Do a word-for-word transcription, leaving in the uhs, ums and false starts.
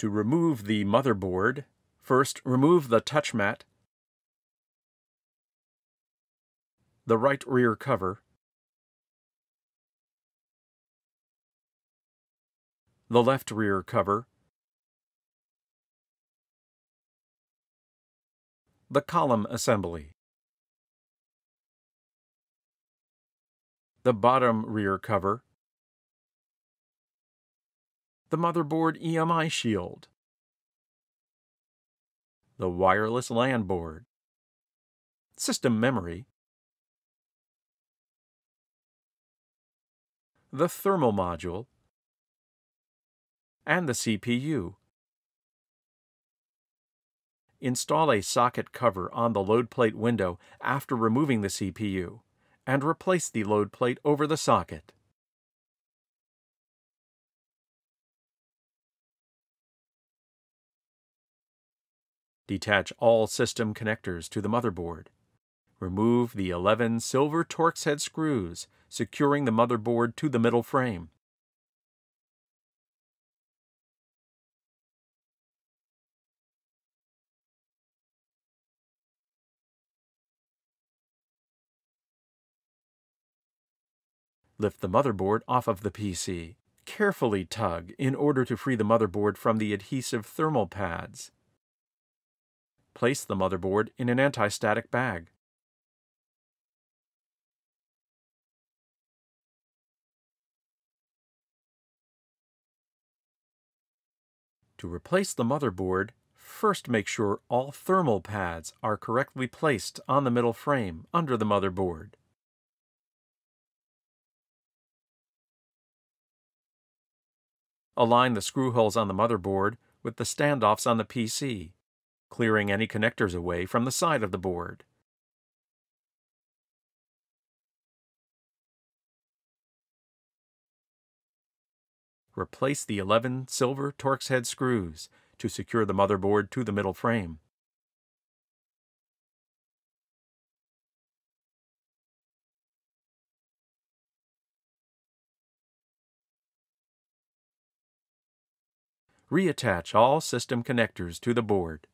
To remove the motherboard, first remove the touch mat, the right rear cover, the left rear cover, the column assembly, the bottom rear cover, the motherboard E M I shield, the wireless LAN board, system memory, the thermal module, and the C P U. Install a socket cover on the load plate window after removing the C P U, and replace the load plate over the socket. Detach all system connectors to the motherboard. Remove the eleven silver Torx head screws, securing the motherboard to the middle frame. Lift the motherboard off of the P C. Carefully tug in order to free the motherboard from the adhesive thermal pads. Place the motherboard in an anti-static bag. To replace the motherboard, first make sure all thermal pads are correctly placed on the middle frame under the motherboard. Align the screw holes on the motherboard with the standoffs on the P C, clearing any connectors away from the side of the board. Replace the eleven silver Torx head screws to secure the motherboard to the middle frame. Reattach all system connectors to the board.